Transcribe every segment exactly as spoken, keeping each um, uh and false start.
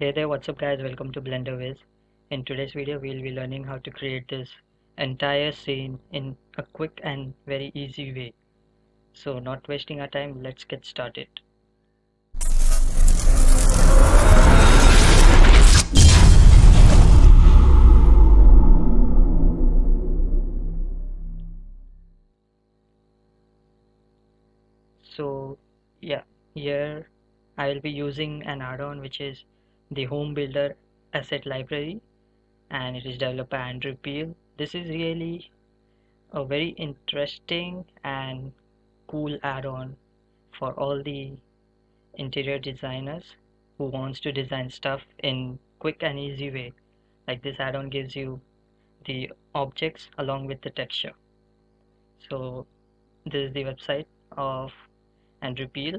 Hey there, what's up guys, welcome to Blender Whiz. In today's video we'll be learning how to create this entire scene in a quick and very easy way. So not wasting our time, let's get started. So yeah, here I will be using an add-on which is the Home Builder asset library, and it is developed by Andrew Peel. This is really a very interesting and cool add-on for all the interior designers who wants to design stuff in quick and easy way. Like, this add-on gives you the objects along with the texture. So this is the website of Andrew Peel.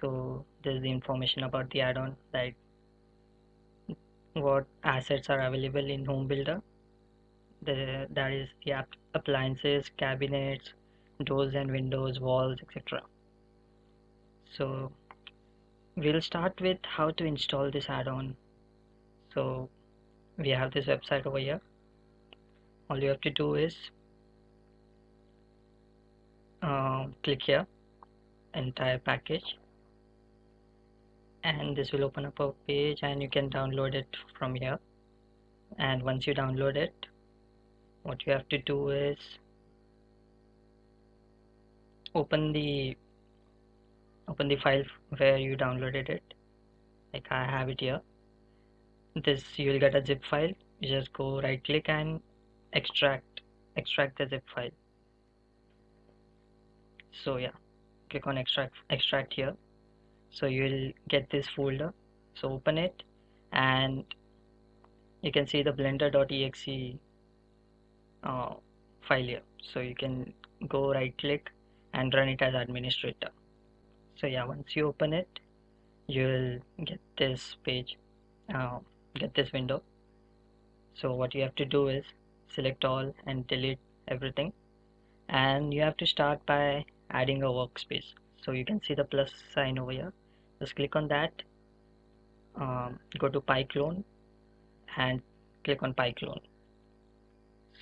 So there's the information about the add-on, like what assets are available in Home Builder. The, that is the app, appliances, cabinets, doors and windows, walls, et cetera. So we'll start with how to install this add-on. So we have this website over here. All you have to do is uh, click here, entire package. And this will open up a page and you can download it from here. And once you download it, what you have to do is open the open the file where you downloaded it. Like, I have it here. This, you will get a zip file. You just go right click and extract extract the zip file. So yeah, click on extract extract here. So you will get this folder. So open it and you can see the blender dot E X E uh, file here. So you can go right click and run it as administrator. So yeah, once you open it, you'll get this page, uh, get this window. So what you have to do is select all and delete everything, and you have to start by adding a workspace. So you can see the plus sign over here. Just click on that, um, go to PyClone and click on PyClone.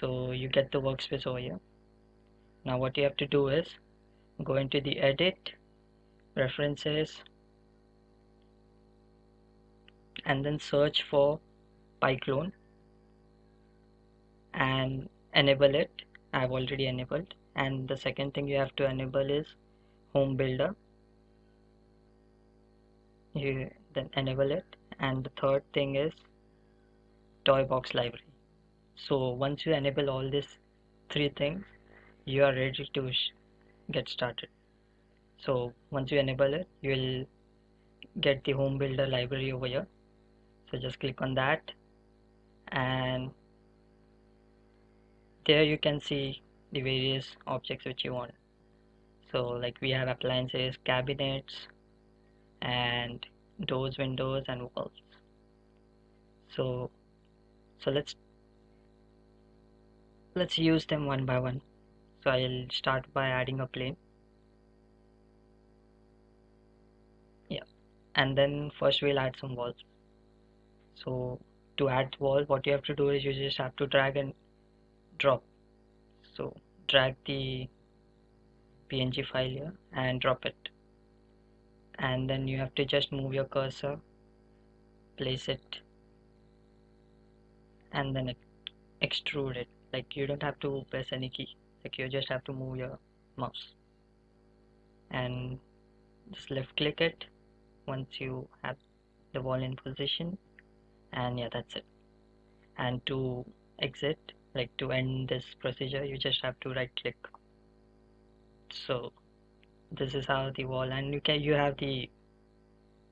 So you get the workspace over here. Now what you have to do is go into the edit, references, and then search for PyClone and enable it. I've already enabled. And the second thing you have to enable is Home Builder. You then enable it. And the third thing is Toy Box library. So once you enable all these three things, you are ready to get started. So once you enable it, you will get the Home Builder library over here. So just click on that, and there you can see the various objects which you want. So like, we have appliances, cabinets, and doors, windows, and walls. So so let's let's use them one by one. So I'll start by adding a plane. Yeah, and then first we'll add some walls. So to add wall, what you have to do is you just have to drag and drop. So drag the P N G file here and drop it, and then you have to just move your cursor, place it, and then extrude it. Like, you don't have to press any key, like you just have to move your mouse and just left click it once you have the wall in position. And yeah, that's it. And to exit, like to end this procedure, you just have to right click. So this is how the wall, and you can you have the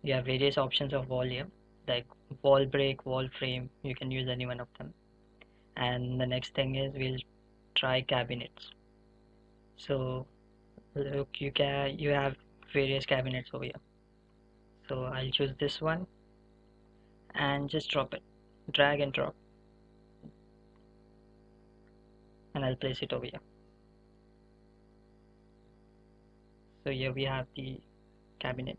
you have various options of wall here, like wall break, wall frame. You can use any one of them. And the next thing is we'll try cabinets. So look, you can you have various cabinets over here. So I'll choose this one and just drop it, drag and drop, and I'll place it over here. So here we have the cabinet.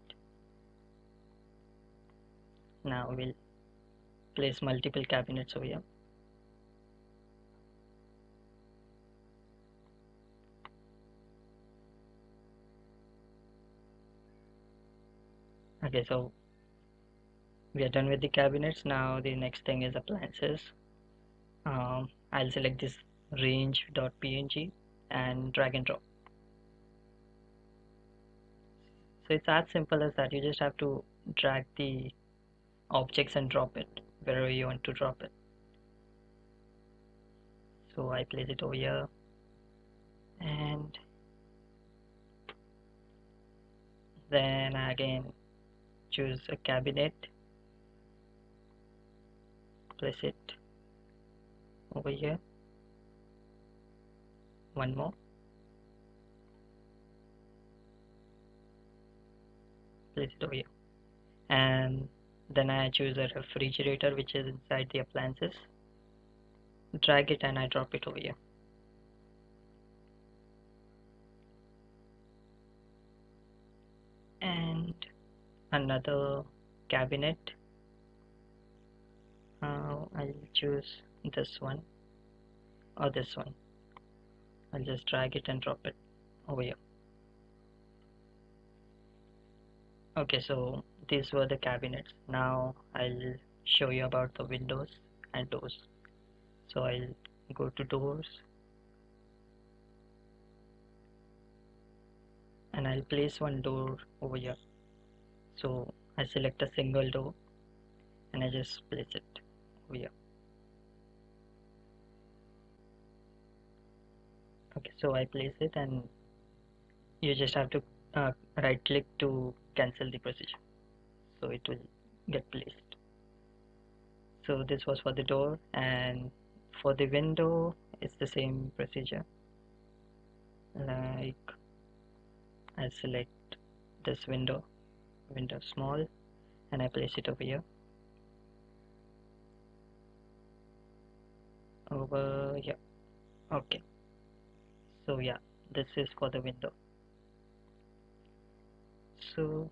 Now we'll place multiple cabinets over here. Okay, so we are done with the cabinets. Now the next thing is appliances. um, I'll select this range dot P N G and drag and drop. So it's as simple as that. You just have to drag the objects and drop it wherever you want to drop it. So I place it over here, and then again choose a cabinet, place it over here, one more, place it over here, and then I choose a refrigerator which is inside the appliances, drag it and I drop it over here. And another cabinet, uh, I'll choose this one or this one. I'll just drag it and drop it over here. Okay, so these were the cabinets. Now I'll show you about the windows and doors. So I'll go to doors and I'll place one door over here. So I select a single door and I just place it over here. Okay, so I place it and you just have to uh, right click to cancel the position. So it will get placed. So this was for the door, and for the window it's the same procedure. Like I select this window, window small, and I place it over here, over here. Okay, so yeah, this is for the window. So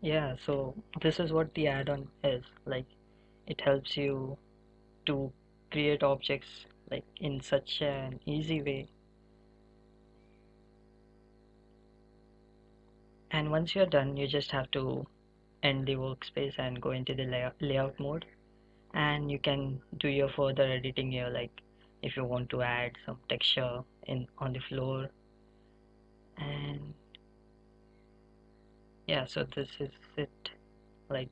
yeah, so this is what the add-on is like. It helps you to create objects like in such an easy way. And once you're done, you just have to end the workspace and go into the layout, layout mode, and you can do your further editing here, like if you want to add some texture in on the floor. And yeah, so this is it. Like,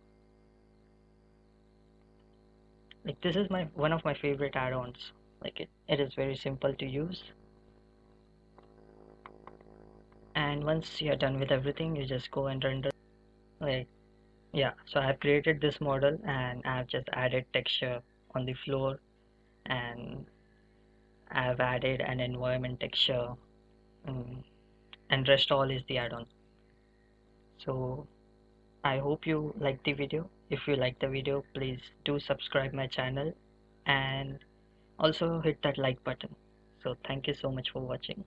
like this is my one of my favorite add-ons. Like it, it is very simple to use. And once you're done with everything, you just go and render. Like, yeah, so I've created this model and I've just added texture on the floor, and I've added an environment texture, um, and rest all is the add-on. So I hope you like the video. If you like the video, please do subscribe my channel and also hit that like button. So thank you so much for watching.